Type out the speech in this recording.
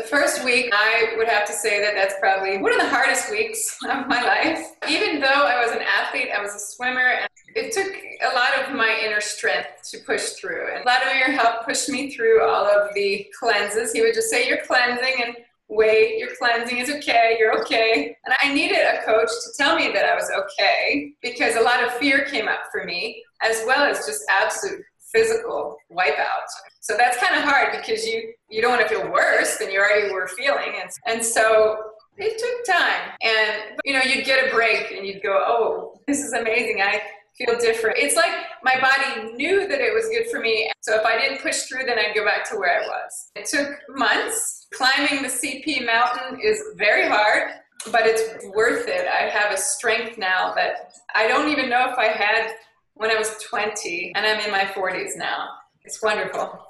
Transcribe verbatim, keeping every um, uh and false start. The first week, I would have to say that that's probably one of the hardest weeks of my life. Even though I was an athlete, I was a swimmer, and it took a lot of my inner strength to push through. And Vladimir helped push me through all of the cleanses. He would just say, "You're cleansing," and "Wait, you're cleansing, it's okay, you're okay." And I needed a coach to tell me that I was okay, because a lot of fear came up for me, as well as just absolute physical wipeout. So that's kind of hard, because you, you don't want to feel worse than you already were feeling. And, and so it took time. And, you know, you'd get a break and you'd go, "Oh, this is amazing. I feel different." It's like my body knew that it was good for me. So if I didn't push through, then I'd go back to where I was. It took months. Climbing the C P mountain is very hard, but it's worth it. I have a strength now that I don't even know if I had when I was twenty, and I'm in my forties now. It's wonderful.